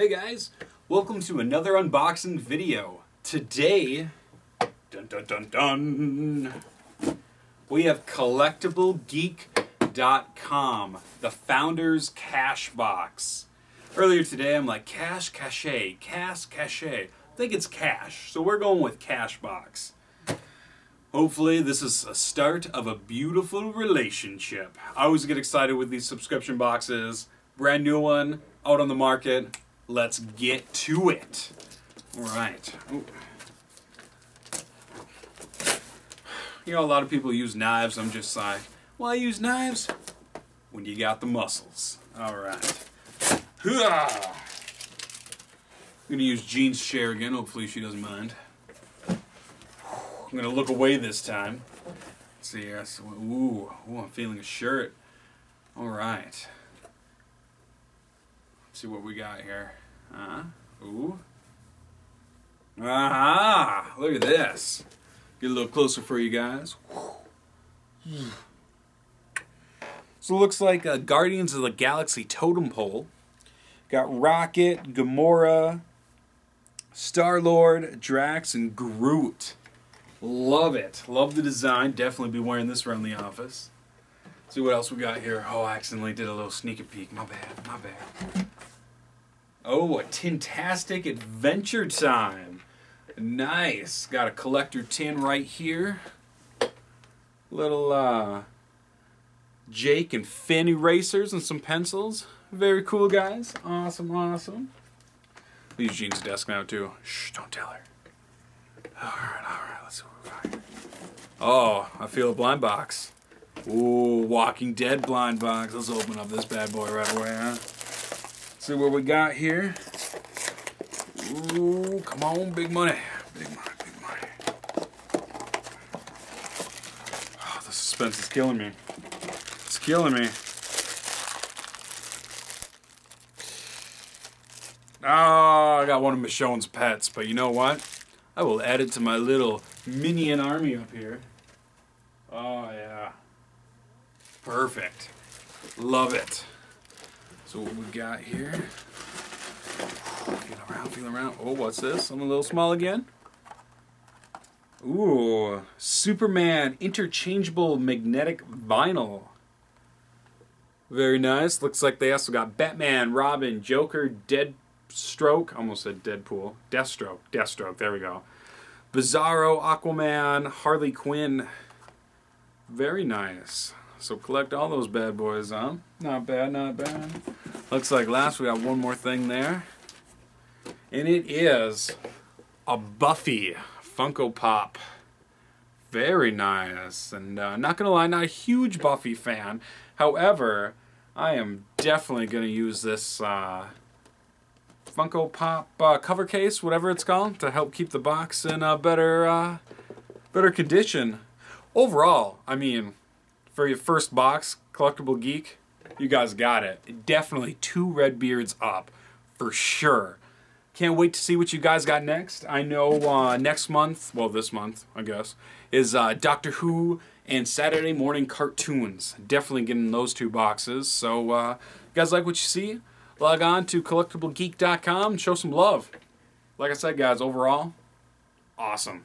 Hey guys, welcome to another unboxing video. Today, we have collectiblegeek.com, the founder's cash box. Earlier today I'm like, cash, cachet. I think it's cash, so we're going with cash box. Hopefully this is a start of a beautiful relationship. I always get excited with these subscription boxes. Brand new one, out on the market. Let's get to it. All right. Ooh. You know, a lot of people use knives. I'm just like, well, I use knives when you got the muscles. All right. Hooah! I'm gonna use Jean's chair again. Hopefully she doesn't mind. I'm gonna look away this time. Let's see, yes. Ooh, I'm feeling a shirt. All right. Let's see what we got here. Ooh. Aha! Look at this. Get a little closer for you guys. So it looks like a Guardians of the Galaxy totem pole. Got Rocket, Gamora, Star-Lord, Drax, and Groot. Love it. Love the design. Definitely be wearing this around the office. Let's see what else we got here. Oh, I accidentally did a little sneak peek. My bad. Oh, a Tintastic Adventure Time. Nice. Got a collector tin right here. Little Jake and Finn erasers and some pencils. Very cool, guys. Awesome. I'll use Jean's desk now, too. Shh, don't tell her. All right, let's see what we got. Oh, I feel a blind box. Ooh, Walking Dead blind box. Let's open up this bad boy right away, huh? See what we got here. Ooh, come on, big money. Oh, the suspense is killing me. It's killing me. Oh, I got one of Michonne's pets, but you know what? I will add it to my little minion army up here. Oh, yeah. Perfect. Love it. So what we got here? Feel around. Oh, what's this? I'm a little small again. Ooh, Superman interchangeable magnetic vinyl. Very nice. Looks like they also got Batman, Robin, Joker, Deathstroke. Almost said Deadpool. Deathstroke. There we go. Bizarro, Aquaman, Harley Quinn. Very nice. So collect all those bad boys, huh? Not bad. Looks like last we got one more thing there. And it is a Buffy Funko Pop. Very nice. And not gonna lie, not a huge Buffy fan. However, I am definitely gonna use this Funko Pop cover case, whatever it's called, to help keep the box in a better condition. Overall, I mean, for your first box, Collectible Geek, you guys got it. Definitely 2 red beards up, for sure. Can't wait to see what you guys got next. I know next month, well this month, I guess, is Doctor Who and Saturday morning cartoons. Definitely getting those 2 boxes. So you guys like what you see? Log on to collectiblegeek.com and show some love. Like I said, guys, overall, awesome.